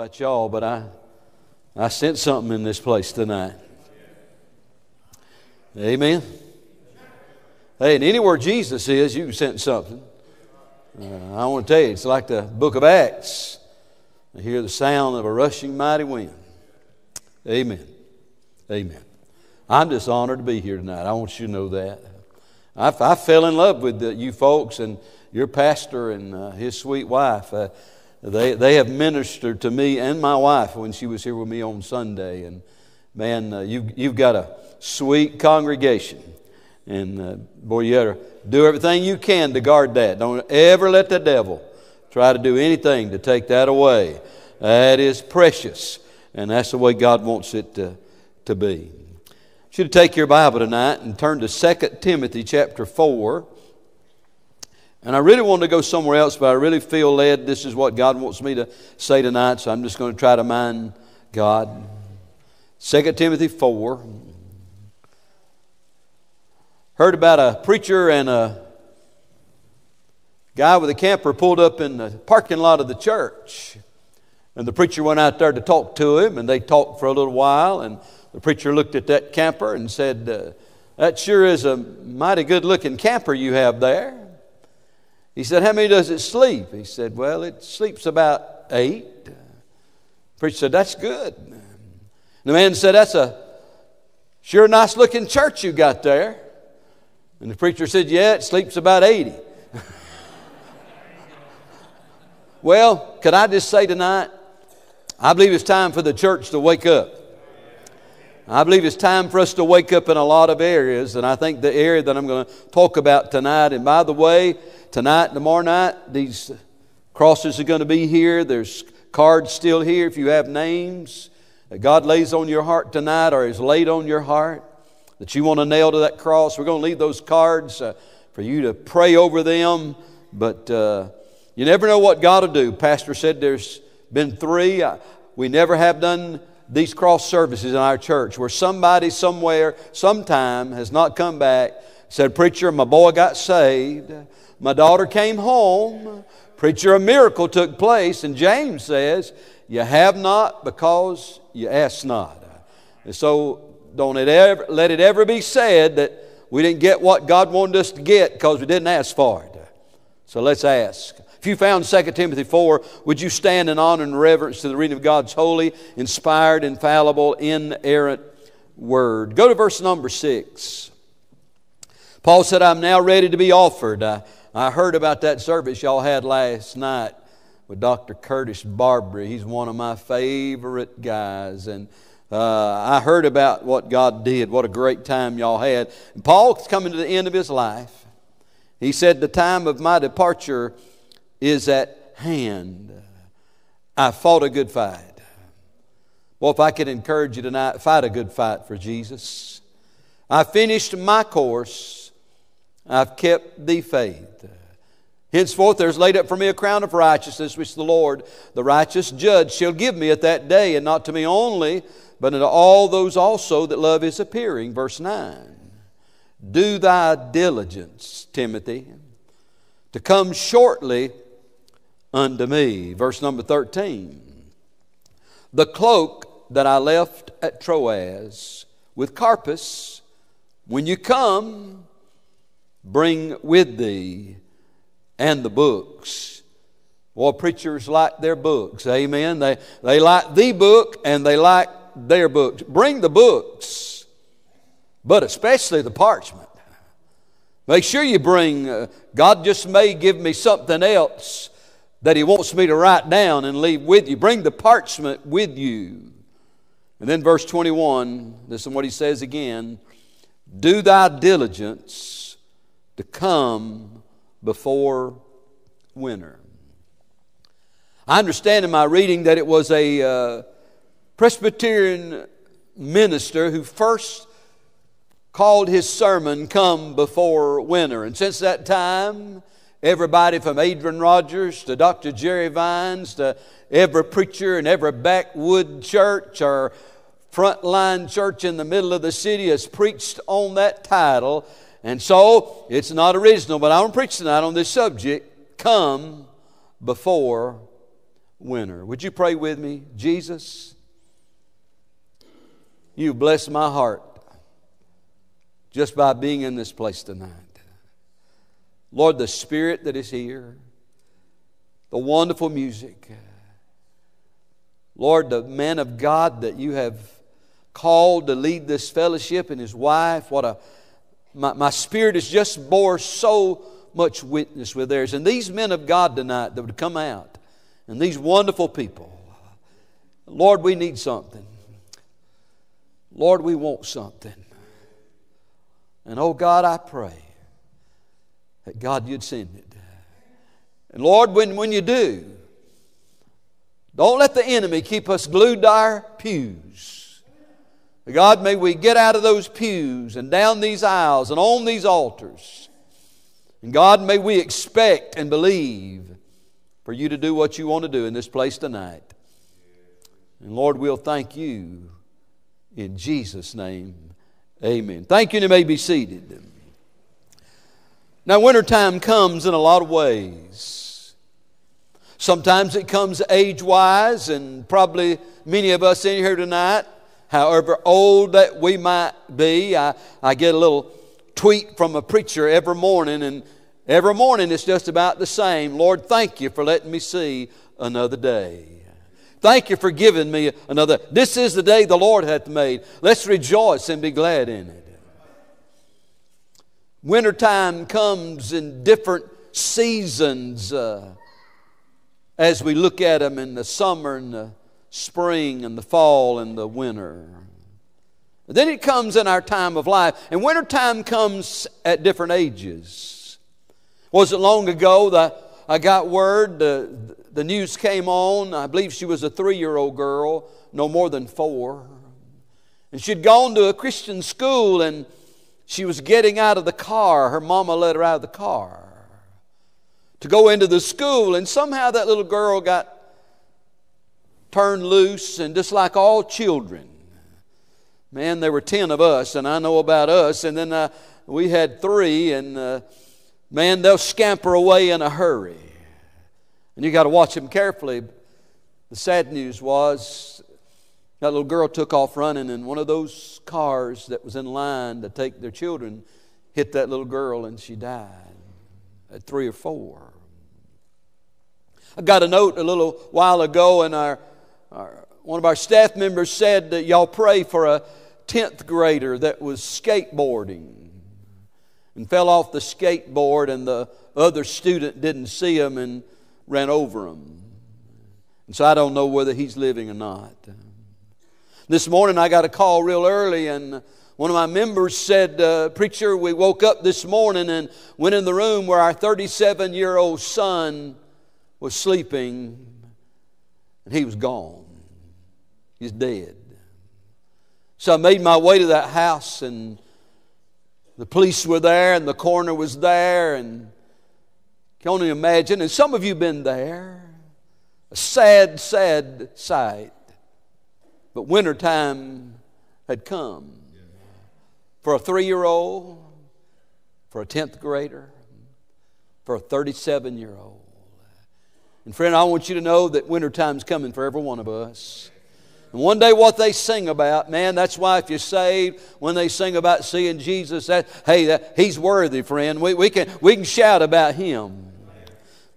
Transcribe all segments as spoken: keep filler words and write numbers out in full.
about y'all, but I I sense something in this place tonight. Amen. Hey, and anywhere Jesus is, you can sense something. Uh, I want to tell you, it's like the book of Acts. I hear the sound of a rushing mighty wind. Amen. Amen. I'm just honored to be here tonight. I want you to know that. I, I fell in love with the, you folks and your pastor and uh, his sweet wife. Uh, they, they have ministered to me and my wife when she was here with me on Sunday. And man, uh, you, you've got a sweet congregation. And uh, boy, you gotta do everything you can to guard that. Don't ever let the devil try to do anything to take that away. That is precious, and that's the way God wants it to, to be. I want you to take your Bible tonight and turn to Second Timothy chapter four. And I really wanted to go somewhere else, but I really feel led. This is what God wants me to say tonight, so I'm just going to try to mind God. Second Timothy four. Heard about a preacher and a guy with a camper pulled up in the parking lot of the church. And the preacher went out there to talk to him, and they talked for a little while. And the preacher looked at that camper and said, uh, that sure is a mighty good-looking camper you have there. He said, how many does it sleep? He said, well, it sleeps about eight. The preacher said, that's good. And the man said, that's a sure nice-looking church you got there. And the preacher said, yeah, it sleeps about eighty. Well, could I just say tonight, I believe it's time for the church to wake up. I believe it's time for us to wake up in a lot of areas, and I think the area that I'm going to talk about tonight, and by the way, tonight, tomorrow night, these crosses are going to be here. There's cards still here if you have names that God lays on your heart tonight or is laid on your heart, that you want to nail to that cross. We're going to leave those cards uh, for you to pray over them. But uh, you never know what God will do. Pastor said there's been three. I, we never have done these cross services in our church where somebody somewhere, sometime has not come back, said, preacher, my boy got saved. My daughter came home. Preacher, a miracle took place. And James says, you have not because you ask not. And so, Don't it ever, let it ever be said that we didn't get what God wanted us to get because we didn't ask for it. So let's ask. If you found Second Timothy four, would you stand in honor and reverence to the reading of God's holy, inspired, infallible, inerrant word? Go to verse number six. Paul said, I'm now ready to be offered. I, I heard about that service y'all had last night with Doctor Curtis Barbary. He's one of my favorite guys. And Uh, I heard about what God did. What a great time y'all had. And Paul's coming to the end of his life. He said, the time of my departure is at hand. I fought a good fight. Well, if I could encourage you tonight, fight a good fight for Jesus. I finished my course. I've kept the faith. Henceforth there is laid up for me a crown of righteousness, which the Lord, the righteous judge, shall give me at that day, and not to me only, but unto all those also that love His appearing. Verse nine, do thy diligence, Timothy, to come shortly unto me. Verse number thirteen, the cloak that I left at Troas with Carpus, when you come, bring with thee. And the books. Well, preachers like their books. Amen. They, they like the book and they like their books. Bring the books, but especially the parchment. Make sure you bring, uh, God just may give me something else that He wants me to write down and leave with you. Bring the parchment with you. And then verse twenty-one, this is what he says again. Do thy diligence to come before winter. I understand in my reading that it was a uh, Presbyterian minister who first called his sermon, Come Before Winter. And since that time, everybody from Adrian Rogers to Doctor Jerry Vines to every preacher in every backwood church or frontline church in the middle of the city has preached on that title. And so, it's not original, but I want to preach tonight on this subject, Come Before winner. Would you pray with me? Jesus, you bless my heart just by being in this place tonight. Lord, the Spirit that is here, the wonderful music. Lord, the man of God that you have called to lead this fellowship and his wife. What a my, my spirit has just bore so much witness with theirs. And these men of God tonight that would come out, and these wonderful people. Lord, we need something. Lord, we want something. And oh God, I pray that God, you'd send it. And Lord, when, when you do, don't let the enemy keep us glued to our pews. God, may we get out of those pews and down these aisles and on these altars. And God, may we expect and believe for you to do what you want to do in this place tonight. And Lord, we'll thank you in Jesus' name. Amen. Thank you, and you may be seated. Now, wintertime comes in a lot of ways. Sometimes it comes age-wise, and probably many of us in here tonight, however old that we might be, I, I get a little tweet from a preacher every morning, and every morning it's just about the same. Lord, thank you for letting me see another day. Thank you for giving me another. This is the day the Lord hath made. Let's rejoice and be glad in it. Wintertime comes in different seasons uh, as we look at them in the summer and the spring and the fall and the winter. But then it comes in our time of life. And wintertime comes at different ages. Wasn't long ago that I got word, the, the news came on. I believe she was a three-year-old girl, no more than four. And she'd gone to a Christian school, and she was getting out of the car. Her mama let her out of the car to go into the school. And somehow that little girl got turned loose. And just like all children, man, there were ten of us, and I know about us. And then uh, we had three. And uh, man, they'll scamper away in a hurry. And you got to watch them carefully. The sad news was, that little girl took off running, and one of those cars that was in line to take their children hit that little girl, and she died at three or four. I got a note a little while ago, and our, our one of our staff members said that y'all pray for a tenth grader that was skateboarding and fell off the skateboard, and the other student didn't see him and ran over him. And so I don't know whether he's living or not. This morning I got a call real early, and one of my members said, uh, Preacher, we woke up this morning and went in the room where our thirty-seven-year-old son was sleeping, and he was gone. He's dead. So I made my way to that house, and the police were there, and the coroner was there, and can only imagine, and some of you have been there, a sad, sad sight. But wintertime had come for a three-year-old, for a tenth grader, for a thirty-seven-year-old. And friend, I want you to know that wintertime's coming for every one of us. And one day what they sing about, man, that's why if you're saved, when they sing about seeing Jesus, that hey, that, he's worthy, friend. We, we, can, we can shout about him.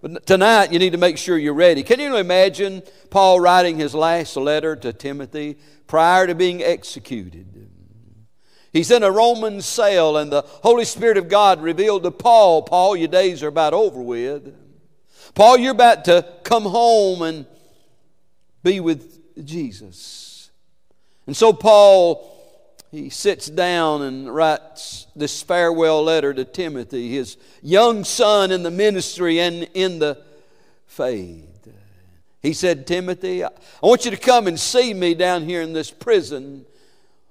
But tonight, you need to make sure you're ready. Can you imagine Paul writing his last letter to Timothy prior to being executed? He's in a Roman cell, and the Holy Spirit of God revealed to Paul, Paul, your days are about over with. Paul, you're about to come home and be with Jesus. And so Paul, he sits down and writes this farewell letter to Timothy, his young son in the ministry and in the faith. He said, Timothy, I want you to come and see me down here in this prison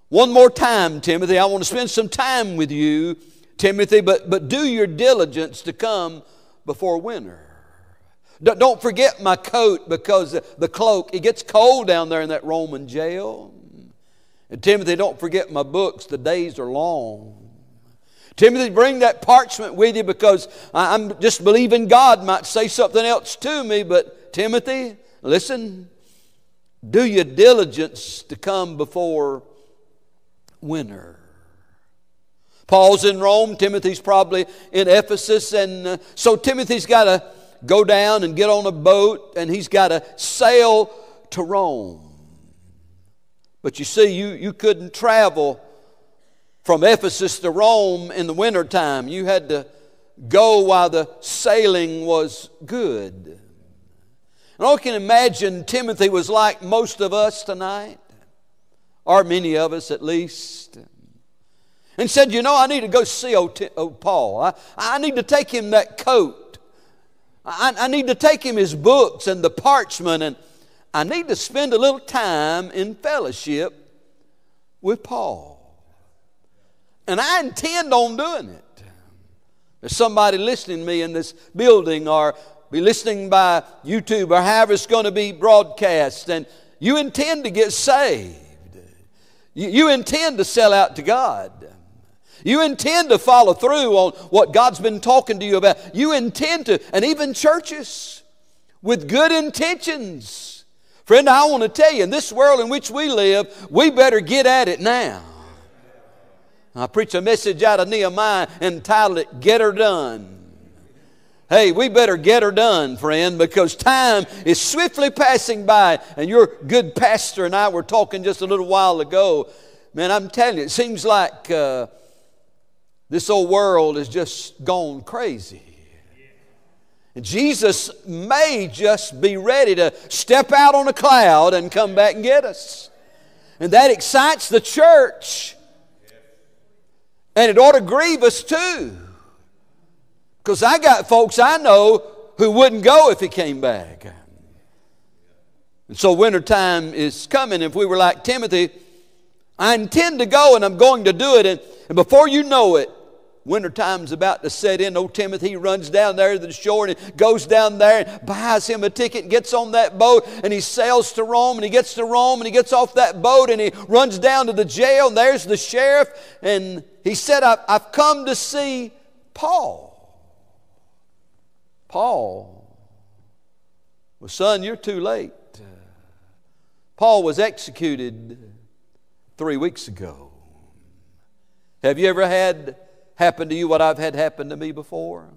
one more time, Timothy. I want to spend some time with you, Timothy, but, but do your diligence to come before winter. Don't forget my coat, because the cloak, it gets cold down there in that Roman jail. And Timothy, don't forget my books. The days are long. Timothy, bring that parchment with you, because I'm just believing God might say something else to me. But Timothy, Listen, do your diligence to come before winter. Paul's in Rome, Timothy's probably in Ephesus, and uh, so Timothy's got to go down and get on a boat, and he's got to sail to Rome. But you see, you, you couldn't travel from Ephesus to Rome in the wintertime. You had to go while the sailing was good. And I can imagine Timothy was like most of us tonight, or many of us at least, and said, you know, I need to go see old, Tim, old Paul. I, I need to take him that coat. I, I need to take him his books and the parchment, and I need to spend a little time in fellowship with Paul. And I intend on doing it. There's somebody listening to me in this building, or be listening by YouTube, or however it's going to be broadcast, and you intend to get saved. You, you intend to sell out to God. You intend to follow through on what God's been talking to you about. You intend to, and even churches with good intentions. Friend, I want to tell you, in this world in which we live, we better get at it now. I preach a message out of Nehemiah entitled it, Get Her Done. Hey, we better get her done, friend, because time is swiftly passing by. And your good pastor and I were talking just a little while ago. Man, I'm telling you, it seems like uh, this old world has just gone crazy. And Jesus may just be ready to step out on a cloud and come back and get us. And that excites the church. And it ought to grieve us too. Because I got folks I know who wouldn't go if he came back. And so wintertime is coming. If we were like Timothy, I intend to go and I'm going to do it. And, and before you know it, wintertime's about to set in. Old Timothy runs down there to the shore and he goes down there and buys him a ticket and gets on that boat and he sails to Rome and he gets to Rome and he gets off that boat and he runs down to the jail and there's the sheriff and he said, I've, I've come to see Paul. Paul. Well, son, you're too late. Paul was executed three weeks ago. Have you ever had happen to you what I've had happen to me before?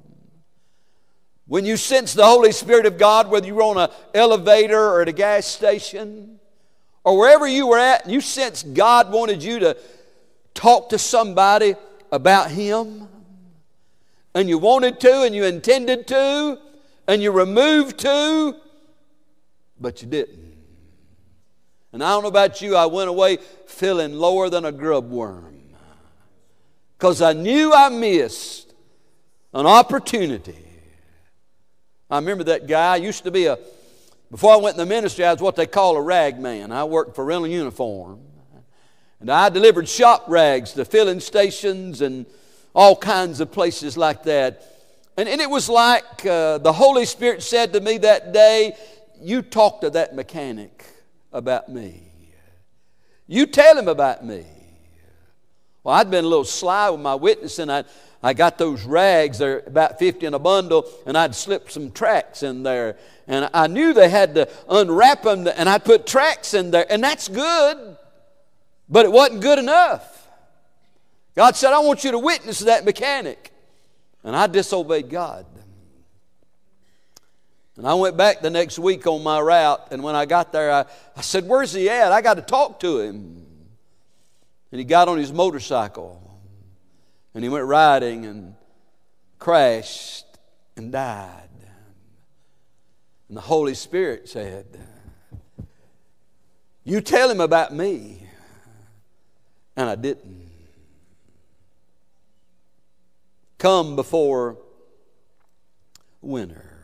When you sense the Holy Spirit of God, whether you were on an elevator or at a gas station or wherever you were at, and you sense God wanted you to talk to somebody about Him, and you wanted to, and you intended to, and you removed to, but you didn't. And I don't know about you, I went away feeling lower than a grub worm. Because I knew I missed an opportunity. I remember that guy. I used to be a, before I went in the ministry, I was what they call a rag man. I worked for Rental Uniform. And I delivered shop rags to filling stations and all kinds of places like that. And, and it was like uh, the Holy Spirit said to me that day, you talk to that mechanic about me. You tell him about me. Well, I'd been a little sly with my witnessing. I I got those rags, they're about fifty in a bundle, and I'd slip some tracts in there. And I knew they had to unwrap them, and I put tracts in there. And that's good, but it wasn't good enough. God said, I want you to witness that mechanic. And I disobeyed God. And I went back the next week on my route, and when I got there, I, I said, where's he at? I got to talk to him. And he got on his motorcycle and he went riding and crashed and died. And the Holy Spirit said, you tell him about me. And I didn't. Come before winter.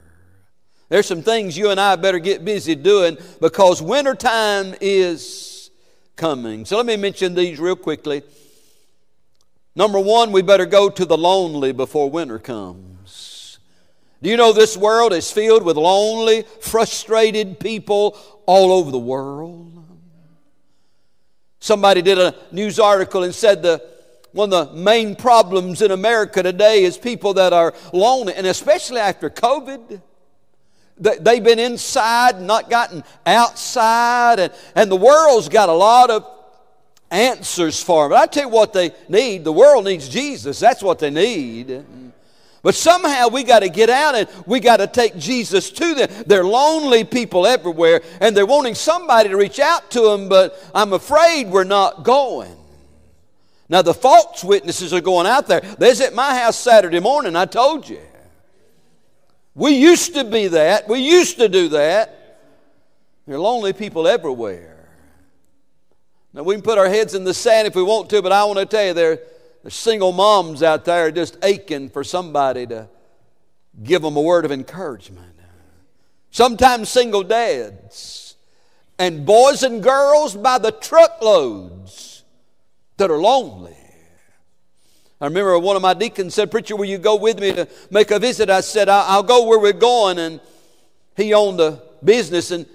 There's some things you and I better get busy doing because winter time is coming. So let me mention these real quickly. Number one, we better go to the lonely before winter comes. Do you know this world is filled with lonely, frustrated people all over the world? Somebody did a news article and said the one of the main problems in America today is people that are lonely, and especially after COVID. they've been inside and not gotten outside. And, and the world's got a lot of answers for them. But I tell you what they need. The world needs Jesus. That's what they need. But somehow we got to get out and we got to take Jesus to them. They're lonely people everywhere, and they're wanting somebody to reach out to them, but I'm afraid we're not going. Now, the false witnesses are going out there. They're at my house Saturday morning, I told you. We used to be that. We used to do that. There are lonely people everywhere. Now, we can put our heads in the sand if we want to, but I want to tell you, there are single moms out there just aching for somebody to give them a word of encouragement. Sometimes single dads and boys and girls by the truckloads that are lonely. I remember one of my deacons said, "Preacher, will you go with me to make a visit?" I said, "I'll go where we're going." And he owned a business, and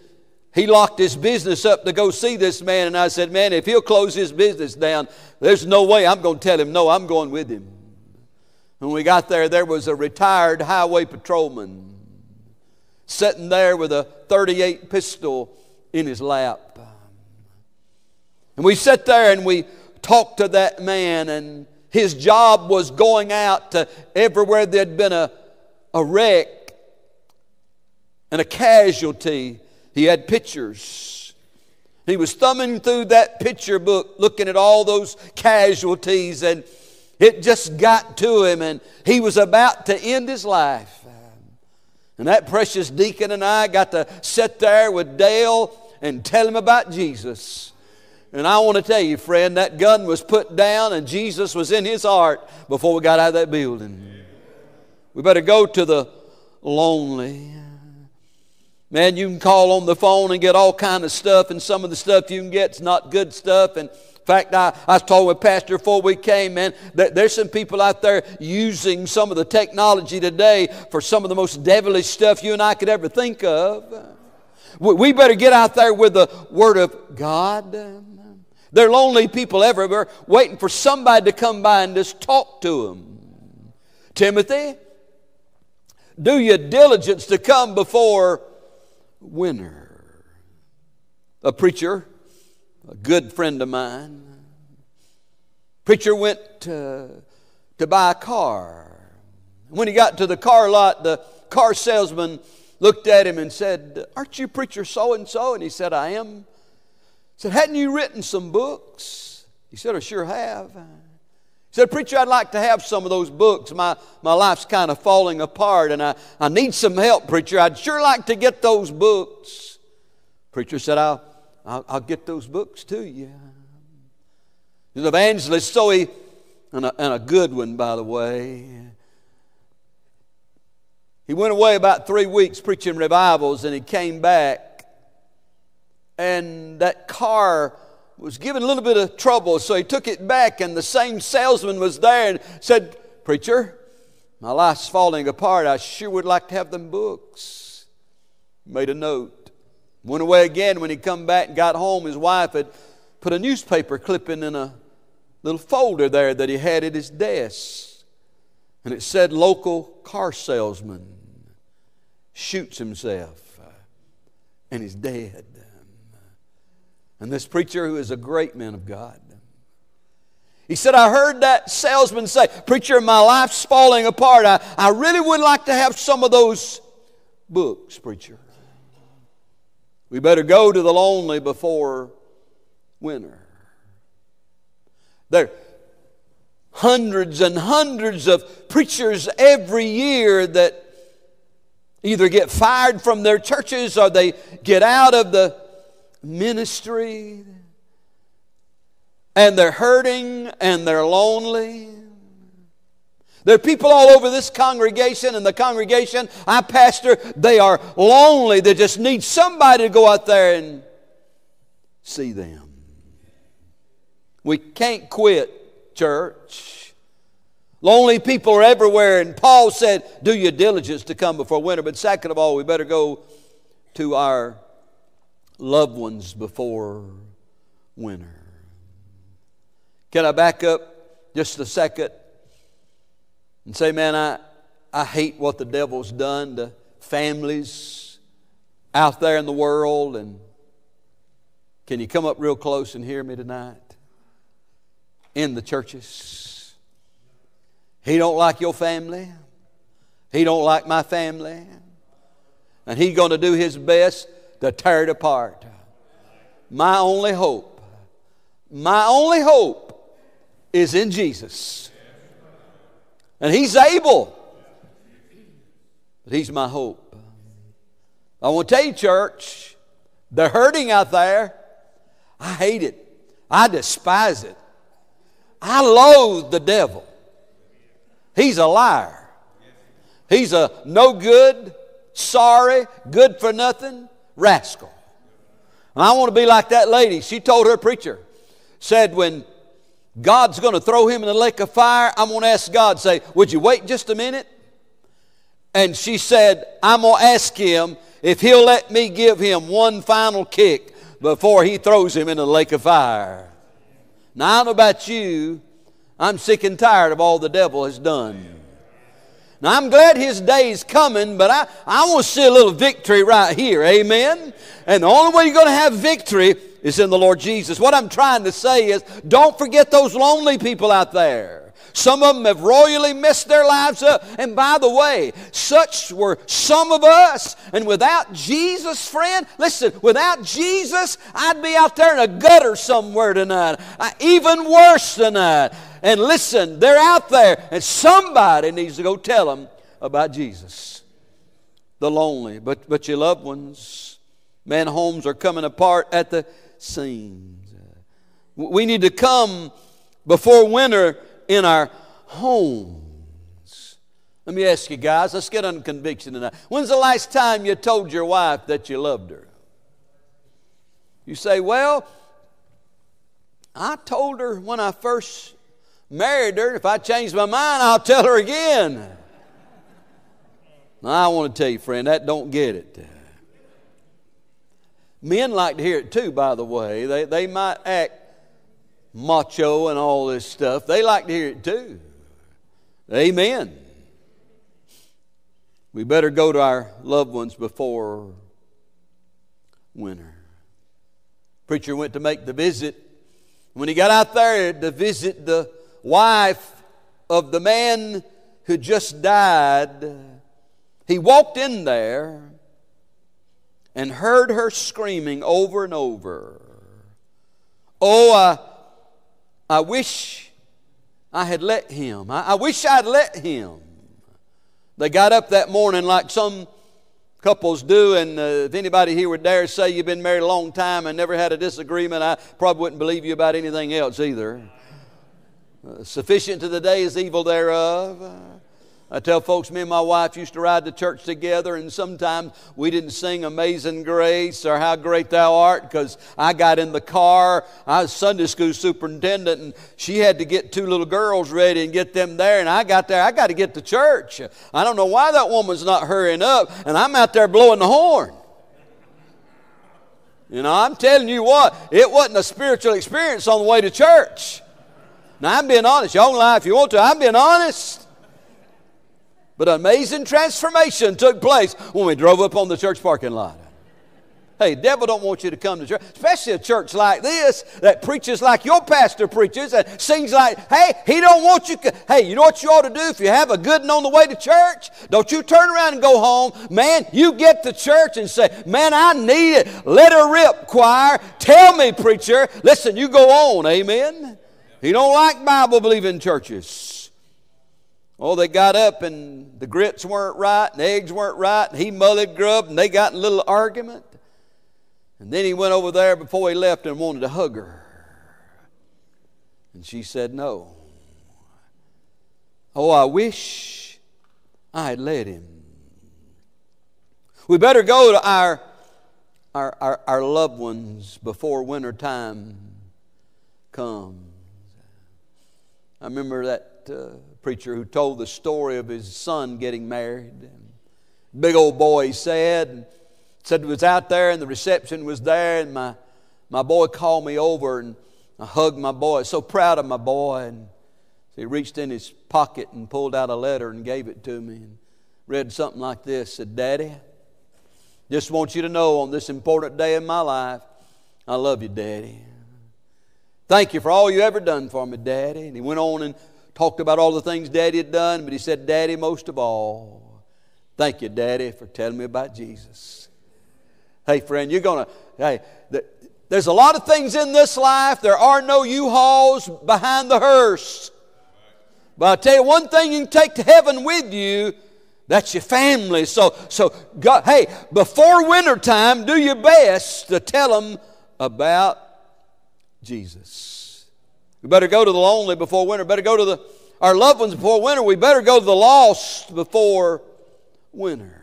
he locked his business up to go see this man. And I said, "Man, if he'll close his business down, there's no way I'm going to tell him no. I'm going with him." When we got there, there was a retired highway patrolman sitting there with a thirty-eight pistol in his lap. And we sat there and we talked to that man, and his job was going out to everywhere there'd been a, a wreck and a casualty. He had pictures. He was thumbing through that picture book, looking at all those casualties, and it just got to him, and he was about to end his life. And that precious deacon and I got to sit there with Dale and tell him about Jesus. And I want to tell you, friend, that gun was put down and Jesus was in his heart before we got out of that building. We better go to the lonely. Man, you can call on the phone and get all kind of stuff, and some of the stuff you can get is not good stuff. And in fact, I, I was talking with Pastor before we came, man, that there's some people out there using some of the technology today for some of the most devilish stuff you and I could ever think of. We, we better get out there with the Word of God. There are lonely people everywhere waiting for somebody to come by and just talk to them. Timothy, do your diligence to come before winter. A preacher, a good friend of mine, preacher went to, to buy a car. When he got to the car lot, the car salesman looked at him and said, "Aren't you preacher so-and-so?" And he said, "I am." He said, "Hadn't you written some books?" He said, "I sure have." He said, "Preacher, I'd like to have some of those books. My, my life's kind of falling apart, and I, I need some help, preacher. I'd sure like to get those books." Preacher said, I'll, I'll, I'll get those books to you. He's an evangelist, so he, and a, and a good one, by the way. He went away about three weeks preaching revivals, and he came back. And that car was giving a little bit of trouble, so he took it back, and the same salesman was there and said, "Preacher, my life's falling apart. I sure would like to have them books." Made a note. Went away again. When he come back and got home, his wife had put a newspaper clipping in a little folder there that he had at his desk. And it said, "Local car salesman shoots himself and is dead." And this preacher, who is a great man of God, he said, "I heard that salesman say, 'Preacher, my life's falling apart. I, I really would like to have some of those books, preacher.'" We better go to the lonely before winter. There are hundreds and hundreds of preachers every year that either get fired from their churches or they get out of the ministry, and they're hurting and they're lonely. There are people all over this congregation and the congregation I pastor, they are lonely. They just need somebody to go out there and see them. We can't quit, church. Lonely people are everywhere, and Paul said, do your diligence to come before winter. But second of all, we better go to our loved ones before winter. Can I back up just a second and say, man, I, I hate what the devil's done to families out there in the world. And can you come up real close and hear me tonight? In the churches. He don't like your family. He don't like my family. And he's going to do his best to tear it apart. My only hope, my only hope is in Jesus. And he's able. But he's my hope. I want to tell you, church, they're hurting out there. I hate it. I despise it. I loathe the devil. He's a liar. He's a no good, sorry, good for nothing rascal. And I want to be like that lady. She told her preacher, said, when God's going to throw him in the lake of fire, I'm going to ask God, say, would you wait just a minute? And she said, I'm going to ask him if he'll let me give him one final kick before he throws him in the lake of fire. Now, I don't know about you, I'm sick and tired of all the devil has done. Now, I'm glad his day's coming, but I, I want to see a little victory right here, amen? And the only way you're going to have victory is in the Lord Jesus. What I'm trying to say is, don't forget those lonely people out there. Some of them have royally messed their lives up. And by the way, such were some of us. And without Jesus, friend, listen, without Jesus, I'd be out there in a gutter somewhere tonight. I, even worse tonight. And listen, they're out there. And somebody needs to go tell them about Jesus. The lonely. But, but your loved ones, man, homes are coming apart at the seams. We need to come before winter in our homes. Let me ask you guys, let's get under conviction tonight. When's the last time you told your wife that you loved her? You say, well, I told her when I first married her. If I change my mind, I'll tell her again. Now, I want to tell you, friend, that don't get it. Men like to hear it too, by the way. They, they might act macho and all this stuff. They like to hear it too. Amen. We better go to our loved ones before winter. Preacher went to make the visit. When he got out there to visit the wife of the man who just died, he walked in there and heard her screaming over and over, "Oh, I I wish I had let him. I, I wish I'd let him." They got up that morning like some couples do, and uh, if anybody here would dare say you've been married a long time and never had a disagreement, I probably wouldn't believe you about anything else either. Uh, sufficient to the day is evil thereof. Uh, I tell folks, me and my wife used to ride to church together, and sometimes we didn't sing Amazing Grace or How Great Thou Art because I got in the car. I was Sunday school superintendent, and she had to get two little girls ready and get them there, and I got there. I got to get to church. I don't know why that woman's not hurrying up, and I'm out there blowing the horn. You know, I'm telling you what, it wasn't a spiritual experience on the way to church. Now, I'm being honest. Y'all can lie if you want to. I'm being honest. But an amazing transformation took place when we drove up on the church parking lot. Hey, the devil don't want you to come to church, especially a church like this that preaches like your pastor preaches and sings like, hey, he don't want you. Hey, you know what you ought to do if you have a good one on the way to church? Don't you turn around and go home. Man, you get to church and say, man, I need it. Let her rip, choir. Tell me, preacher. Listen, you go on, amen? He don't like Bible-believing churches. Oh, they got up and the grits weren't right and the eggs weren't right and he mullied grub and they got in a little argument. And then he went over there before he left and wanted to hug her. And she said no. Oh, I wish I had let him. We better go to our, our, our, our loved ones before winter time comes. I remember that... Uh, preacher who told the story of his son getting married. Big old boy, he said. Said he was out there and the reception was there and my, my boy called me over and I hugged my boy. So proud of my boy. And he reached in his pocket and pulled out a letter and gave it to me and read something like this. Said, Daddy, Just want you to know on this important day in my life, I love you, Daddy. Thank you for all you ever done for me, Daddy. And he went on and talked about all the things Daddy had done, but he said, Daddy, most of all, thank you, Daddy, for telling me about Jesus. Hey, friend, you're going to, hey, the, there's a lot of things in this life. There are no U-Hauls behind the hearse. But I'll tell you one thing you can take to heaven with you, that's your family. So, so God, hey, before wintertime, do your best to tell them about Jesus. We better go to the lonely before winter. Better go to the our loved ones before winter. We better go to the lost before winter.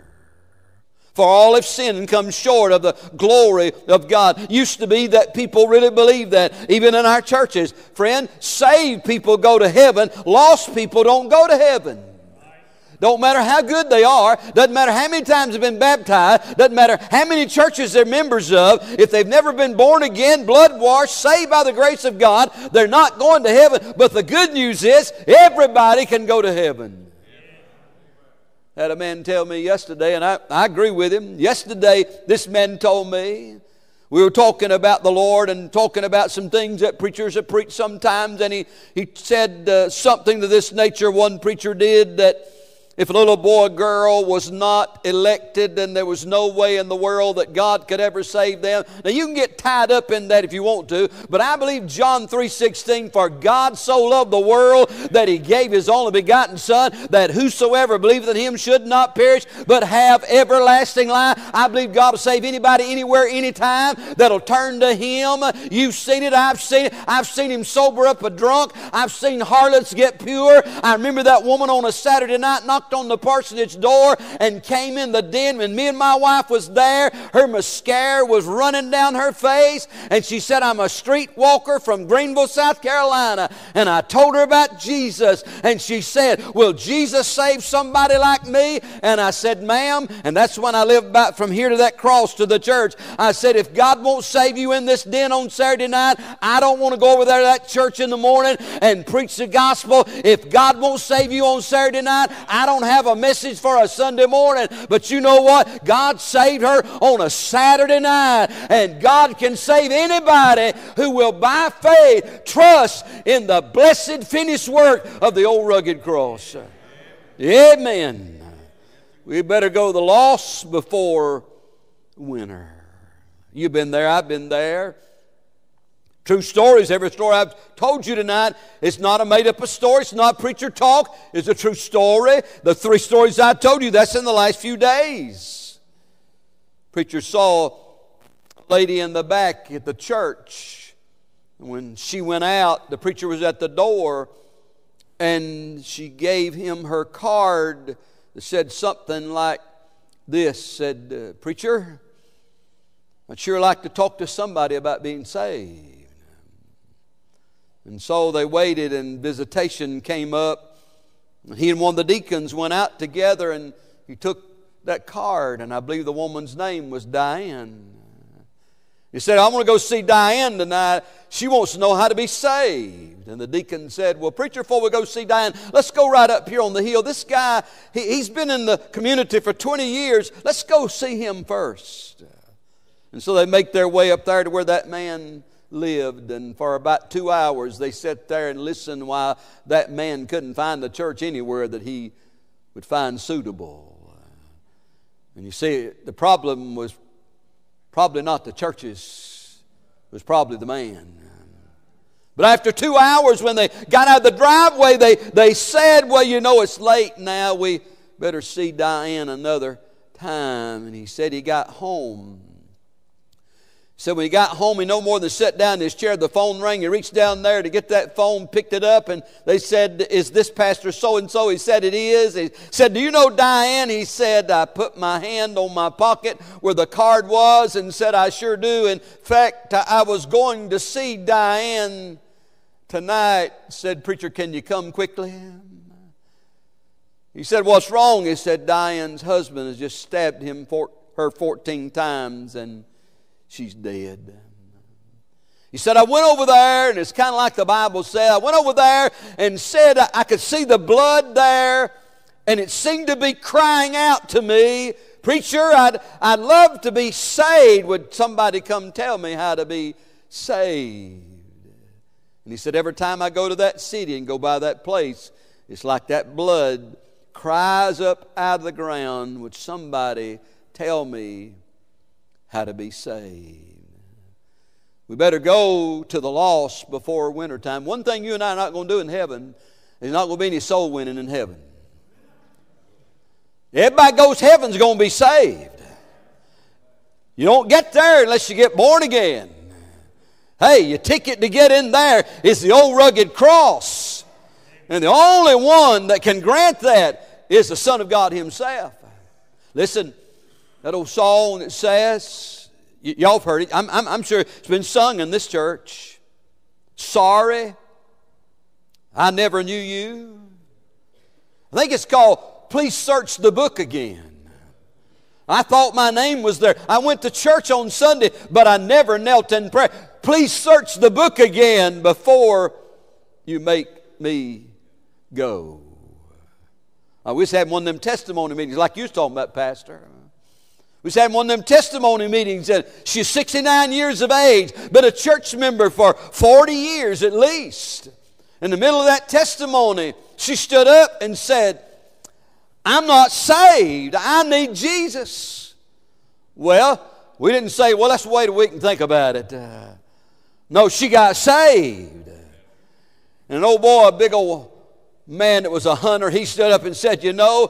For all have sinned and come short of the glory of God. Used to be that people really believed that, even in our churches. Friend, saved people go to heaven. Lost people don't go to heaven. Don't matter how good they are. Doesn't matter how many times they've been baptized. Doesn't matter how many churches they're members of. If they've never been born again, blood washed, saved by the grace of God, they're not going to heaven. But the good news is everybody can go to heaven. I had a man tell me yesterday, and I, I agree with him. Yesterday, this man told me, we were talking about the Lord and talking about some things that preachers have preached sometimes, and he, he said uh, something to this nature. One preacher did that if a little boy or girl was not elected, then there was no way in the world that God could ever save them. Now, you can get tied up in that if you want to, but I believe John three sixteen, for God so loved the world that He gave His only begotten Son, that whosoever believeth in Him should not perish, but have everlasting life. I believe God will save anybody, anywhere, anytime that'll turn to Him. You've seen it. I've seen it. I've seen Him sober up a drunk. I've seen harlots get pure. I remember that woman on a Saturday night knocked on the parsonage door and came in the den when me and my wife was there. Her mascara was running down her face, and she said, I'm a street walker from Greenville, South Carolina. And I told her about Jesus, and she said, will Jesus save somebody like me? And I said, ma'am, and that's when I lived back from here to that cross to the church. I said, if God won't save you in this den on Saturday night, I don't want to go over there to that church in the morning and preach the gospel. If God won't save you on Saturday night, I don't don't have a message for a Sunday morning. But you know what? God saved her on a Saturday night. And God can save anybody who will by faith trust in the blessed finished work of the old rugged cross. Amen. Amen. We better go to the lost before winter. You've been there. I've been there. True stories. Every story I've told you tonight, it's not a made-up story. It's not preacher talk. It's a true story. The three stories I told you, that's in the last few days. Preacher saw a lady in the back at the church. When she went out, the preacher was at the door, and she gave him her card that said something like this. Said, preacher, I'd sure like to talk to somebody about being saved. And so they waited, and visitation came up. He and one of the deacons went out together, and he took that card, and I believe the woman's name was Diane. He said, I want to go see Diane tonight. She wants to know how to be saved. And the deacon said, well, preacher, before we go see Diane, let's go right up here on the hill. This guy, he, he's been in the community for twenty years. Let's go see him first. And so they make their way up there to where that man lived, and for about two hours they sat there and listened while that man couldn't find the church anywhere that he would find suitable. And you see, the problem was probably not the churches, it was probably the man. But after two hours when they got out of the driveway, they, they said, well, you know, it's late now, we better see Diane another time. And he said he got home. So when he got home, he no more than sat down in his chair. The phone rang. He reached down there to get that phone, picked it up, and they said, is this pastor so-and-so? He said, it is. He said, do you know Diane? He said, I put my hand on my pocket where the card was and said, I sure do. In fact, I was going to see Diane tonight. Said, preacher, can you come quickly? He said, what's wrong? He said, Diane's husband has just stabbed him for, her fourteen times and she's dead. He said, I went over there, and it's kind of like the Bible said, I went over there and said I could see the blood there, and it seemed to be crying out to me, preacher, I'd, I'd love to be saved. Would somebody come tell me how to be saved? And he said, every time I go to that city and go by that place, it's like that blood cries up out of the ground. Would somebody tell me how to be saved? We better go to the lost before wintertime. One thing you and I are not going to do in heaven, there's not going to be any soul winning in heaven. Everybody goes to heaven's going to be saved. You don't get there unless you get born again. Hey, your ticket to get in there is the old rugged cross. And the only one that can grant that is the Son of God himself. Listen, that old song that says, y- y'all have heard it, I'm, I'm, I'm sure it's been sung in this church. Sorry, I never knew you. I think it's called, Please Search the Book Again. I thought my name was there. I went to church on Sunday, but I never knelt in prayer. Please search the book again before you make me go. I was having one of them testimony meetings like you was talking about, Pastor. We was having one of them testimony meetings that she's sixty-nine years of age, been a church member for forty years at least. In the middle of that testimony, she stood up and said, I'm not saved. I need Jesus. Well, we didn't say, well, let's wait a week and think about it. Uh, no, she got saved. And an old boy, a big old man that was a hunter, he stood up and said, you know,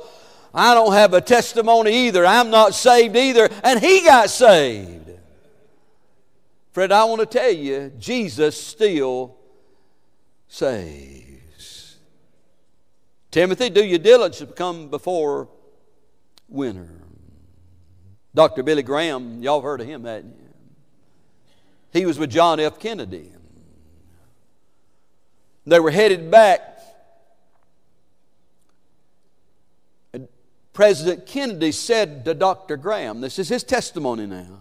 I don't have a testimony either. I'm not saved either. And he got saved. Fred, I want to tell you, Jesus still saves. Timothy, do your diligence to come before winter. Doctor Billy Graham, y'all heard of him, hadn't you? He was with John F. Kennedy. They were headed back. President Kennedy said to Doctor Graham, this is his testimony now,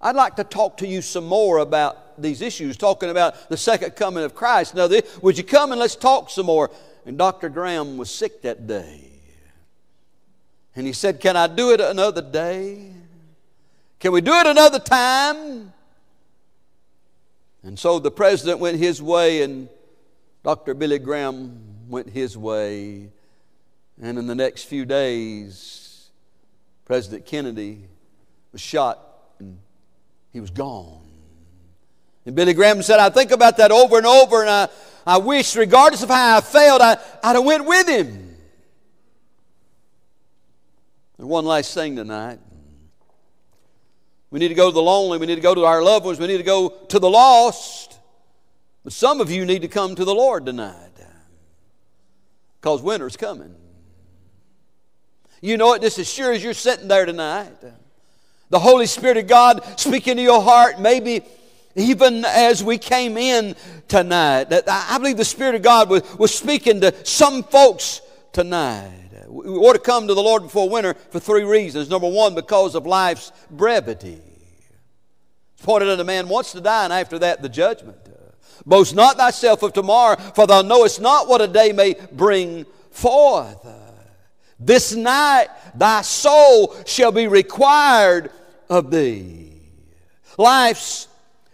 I'd like to talk to you some more about these issues, talking about the second coming of Christ. Now, would you come and let's talk some more? And Doctor Graham was sick that day. And he said, can I do it another day? Can we do it another time? And so the president went his way and Doctor Billy Graham went his way. And in the next few days, President Kennedy was shot and he was gone. And Billy Graham said, I think about that over and over, and I, I wish, regardless of how I failed, I, I'd have went with him. And one last thing tonight. We need to go to the lonely. We need to go to our loved ones. We need to go to the lost. But some of you need to come to the Lord tonight, because winter's coming. You know it just as sure as you're sitting there tonight. The Holy Spirit of God speaking to your heart, maybe even as we came in tonight. I believe the Spirit of God was, was speaking to some folks tonight. We ought to come to the Lord before winter for three reasons. Number one, because of life's brevity. It's pointed unto man once to die, and after that the judgment. Boast not thyself of tomorrow, for thou knowest not what a day may bring forth. This night thy soul shall be required of thee. Life's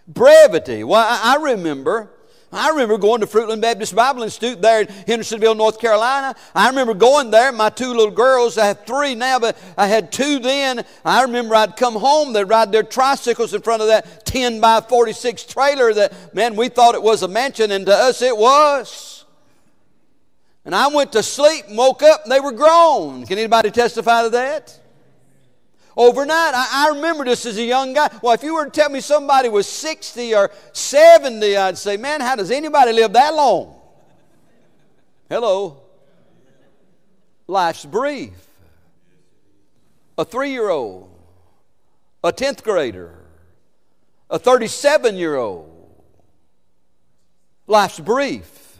brevity. Well, I remember... I remember going to Fruitland Baptist Bible Institute there in Hendersonville, North Carolina. I remember going there. My two little girls, I have three now, but I had two then. I remember I'd come home. They'd ride their tricycles in front of that ten by forty-six trailer that, man, we thought it was a mansion, and to us it was. And I went to sleep and woke up, and they were grown. Can anybody testify to that? Overnight, I, I remember this as a young guy. Well, if you were to tell me somebody was sixty or seventy, I'd say, man, how does anybody live that long? Hello. Life's brief. A three-year-old, a tenth grader, a thirty-seven-year-old. Life's brief.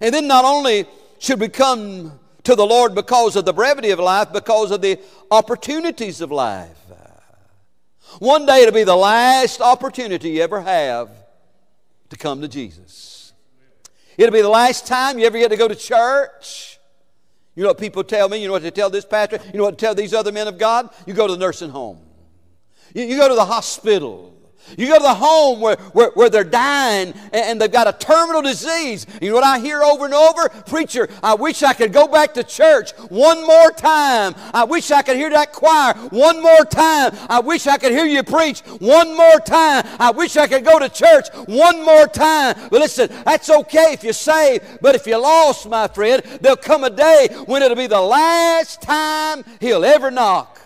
And then not only should we come to the Lord because of the brevity of life, because of the opportunities of life. One day it'll be the last opportunity you ever have to come to Jesus. It'll be the last time you ever get to go to church. You know what people tell me? You know what they tell this pastor? You know what they tell these other men of God? You go to the nursing home. You, you go to the hospital. You go to the home where, where, where they're dying and, and they've got a terminal disease. You know what I hear over and over? Preacher, I wish I could go back to church one more time. I wish I could hear that choir one more time. I wish I could hear you preach one more time. I wish I could go to church one more time. But listen, that's okay if you're saved. But if you're lost, my friend, there'll come a day when it'll be the last time he'll ever knock.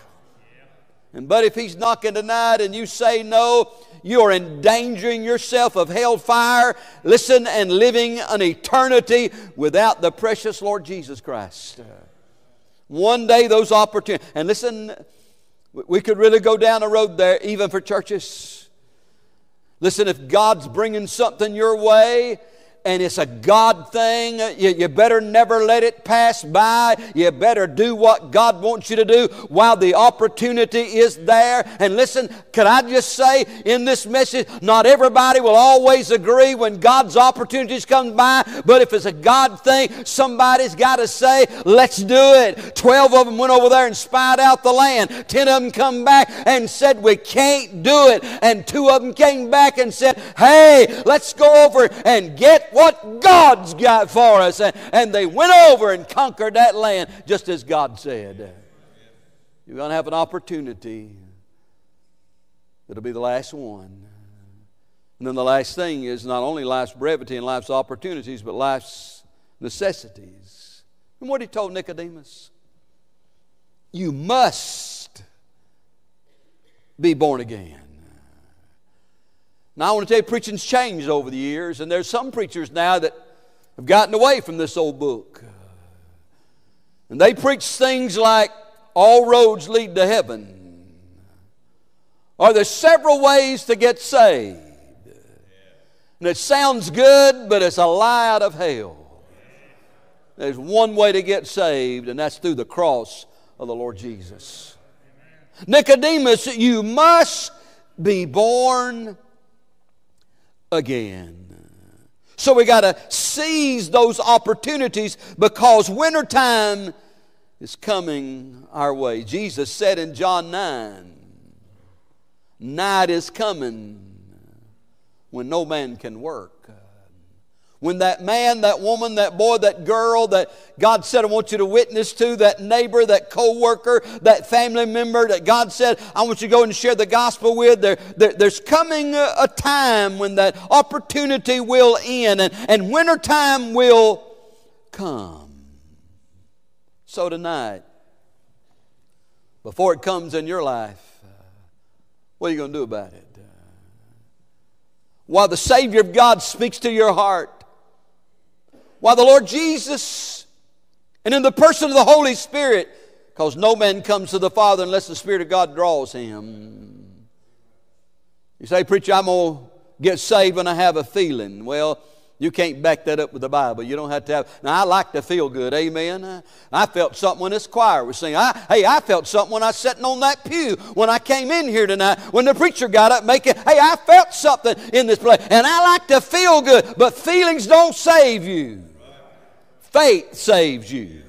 And but if he's knocking tonight and you say no, you're endangering yourself of hellfire, listen, and living an eternity without the precious Lord Jesus Christ. One day those opportunities, and listen, we could really go down a road there even for churches. Listen, if God's bringing something your way, and it's a God thing, You, you better never let it pass by. You better do what God wants you to do while the opportunity is there. And listen, can I just say in this message, not everybody will always agree when God's opportunities come by. But if it's a God thing, somebody's got to say, let's do it. Twelve of them went over there and spied out the land. Ten of them come back and said, we can't do it. And two of them came back and said, hey, let's go over and get what God's got for us. And, and they went over and conquered that land just as God said. You're going to have an opportunity that'll be the last one. And then the last thing is not only life's brevity and life's opportunities, but life's necessities. And what he told Nicodemus, you must be born again. Now I want to tell you, preaching's changed over the years, and there's some preachers now that have gotten away from this old book. And they preach things like, all roads lead to heaven. Or there's several ways to get saved. And it sounds good, but it's a lie out of hell. There's one way to get saved, and that's through the cross of the Lord Jesus. Nicodemus, you must be born again. Again. So we got to seize those opportunities because wintertime is coming our way. Jesus said in John nine, night is coming when no man can work. When that man, that woman, that boy, that girl that God said, I want you to witness to, that neighbor, that co-worker, that family member that God said, I want you to go and share the gospel with, there, there, there's coming a, a time when that opportunity will end, and, and winter time will come. So tonight, before it comes in your life, what are you going to do about it? While the Savior of God speaks to your heart, while the Lord Jesus and in the person of the Holy Spirit, because no man comes to the Father unless the Spirit of God draws him. You say, preacher, I'm going to get saved when I have a feeling. Well, you can't back that up with the Bible. You don't have to have... Now, I like to feel good, amen? I felt something when this choir was singing. I, hey, I felt something when I was sitting on that pew, when I came in here tonight, when the preacher got up making... Hey, I felt something in this place, and I like to feel good, but feelings don't save you. Faith saves you.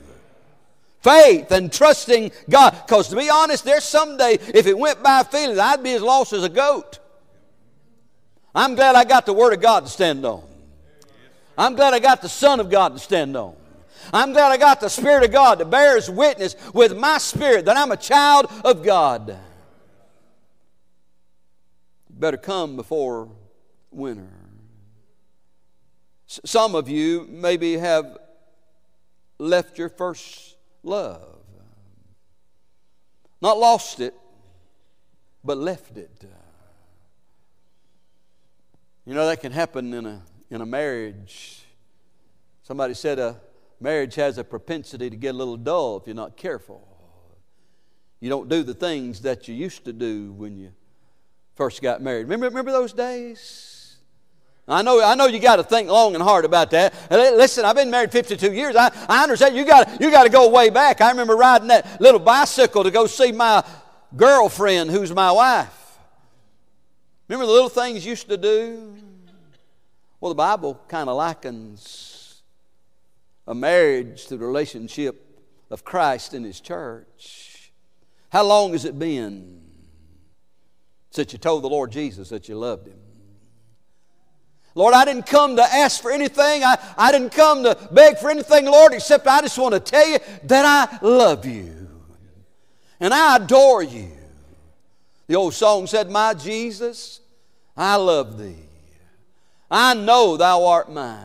Faith and trusting God. Because to be honest, there's some day, if it went by feelings, I'd be as lost as a goat. I'm glad I got the Word of God to stand on. I'm glad I got the Son of God to stand on. I'm glad I got the Spirit of God that bears witness with my spirit that I'm a child of God. Better come before winter. S- some of you maybe have left your first love. Not lost it, but left it. You know, that can happen in a In a marriage. Somebody said a marriage has a propensity to get a little dull if you're not careful. You don't do the things that you used to do when you first got married. Remember, remember those days? I know, I know you got to think long and hard about that. Listen, I've been married fifty-two years. I, I understand you got you got to go way back. I remember riding that little bicycle to go see my girlfriend who's my wife. Remember the little things you used to do? Well, the Bible kind of likens a marriage to the relationship of Christ and His church. How long has it been since you told the Lord Jesus that you loved Him? Lord, I didn't come to ask for anything. I, I didn't come to beg for anything, Lord, except I just want to tell you that I love you and I adore you. The old song said, "My Jesus, I love thee. I know thou art mine.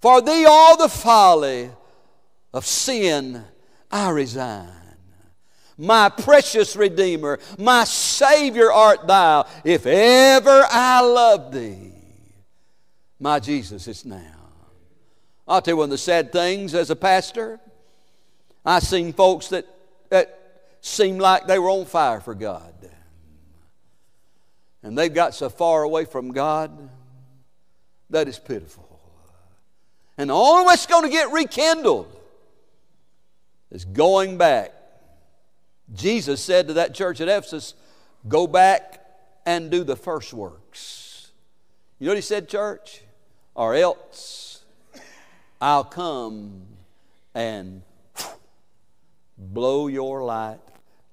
For thee all the folly of sin I resign. My precious Redeemer, my Savior art thou. If ever I love thee, my Jesus is now." I'll tell you one of the sad things as a pastor, I've seen folks that, that seemed like they were on fire for God. And they've got so far away from God that it's pitiful. And the only way it's going to get rekindled is going back. Jesus said to that church at Ephesus, "Go back and do the first works." You know what He said, church? "Or else I'll come and blow your light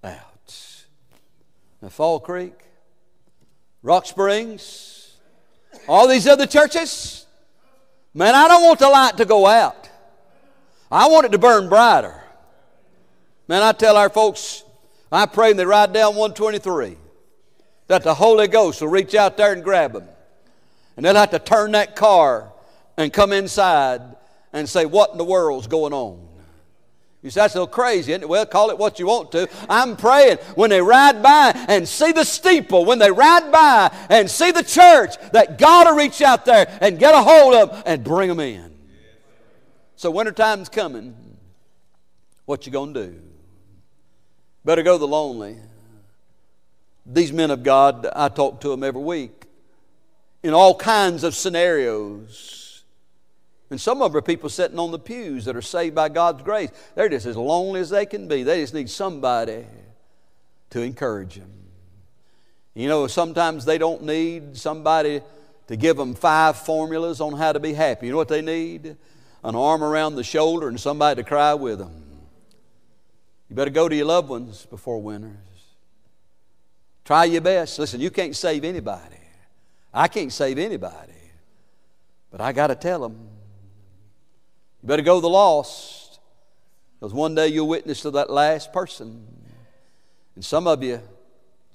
out." Now, Fall Creek, Rock Springs, all these other churches, man, I don't want the light to go out. I want it to burn brighter. Man, I tell our folks, I pray and they ride down one twenty-three, that the Holy Ghost will reach out there and grab them. And they'll have to turn that car and come inside and say, "What in the world's going on?" You say, "That's a little crazy, isn't it?" Well, call it what you want to. I'm praying when they ride by and see the steeple, when they ride by and see the church, that God will reach out there and get a hold of them and bring them in. So wintertime's coming. What you going to do? Better go to the lonely. These men of God, I talk to them every week in all kinds of scenarios. And some of them are people sitting on the pews that are saved by God's grace. They're just as lonely as they can be. They just need somebody to encourage them. You know, sometimes they don't need somebody to give them five formulas on how to be happy. You know what they need? An arm around the shoulder and somebody to cry with them. You better go to your loved ones before winter. Try your best. Listen, you can't save anybody. I can't save anybody. But I got to tell them. You better go to the lost, because one day you'll witness to that last person. And some of you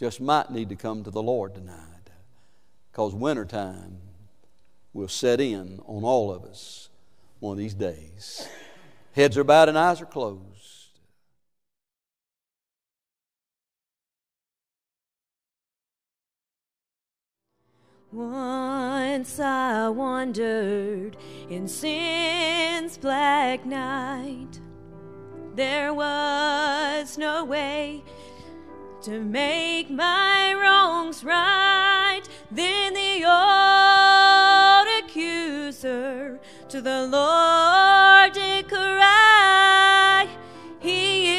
just might need to come to the Lord tonight, because wintertime will set in on all of us one of these days. Heads are bowed and eyes are closed. Once I wandered in sin's black night. There was no way to make my wrongs right. Then the old accuser to the Lord did cry. He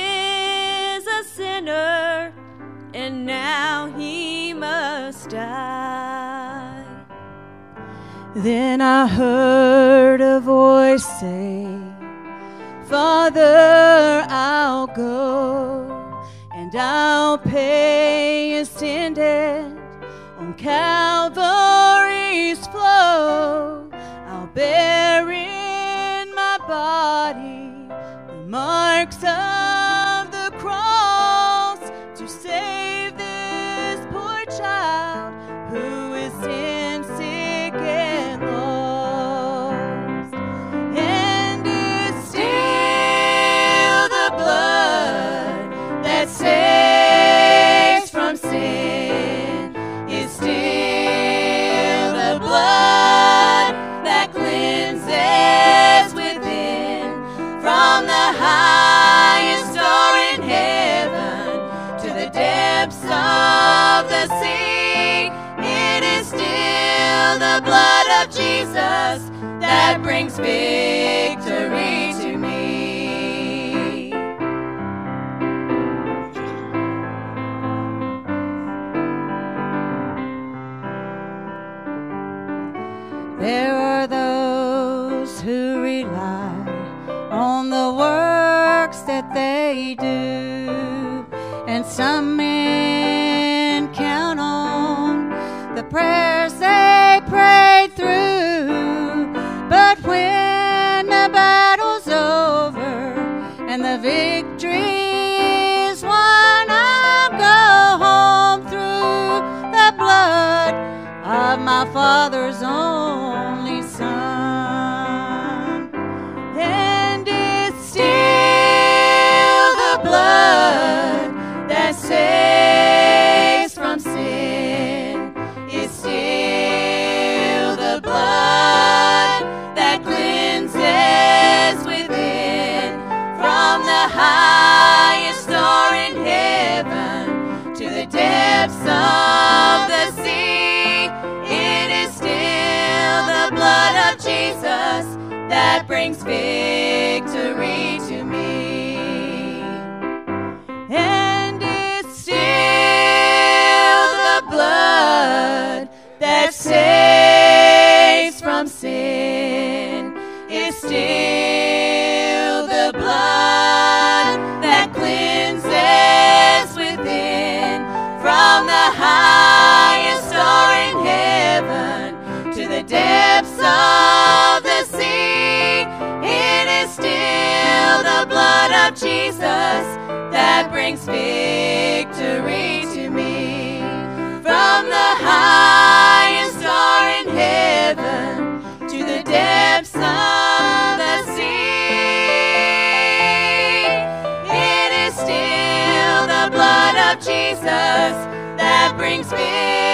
is a sinner, and now he must die. Then I heard a voice say, "Father, I'll go, and I'll pay as tendered on Calvary's flow. I'll bear in my body the marks of the cross to save this poor child who is in." The blood of Jesus that brings victory to me. There are those who rely on the works that they do. And some men count on the prayers they prayed through. But when the battle's over and the victory is won, I'll go home through the blood of my Father's only Son. Saves from sin is still the blood that cleanses within, from the highest star in heaven to the depths of the sea. It is still the blood of Jesus that brings victory to me. And blood that saves from sin is still the blood that cleanses within, from the highest star in heaven to the depths of the sea. It is still the blood of Jesus that brings victory to me. From the highest star in heaven to the depths of the sea, it is still the blood of Jesus that brings me.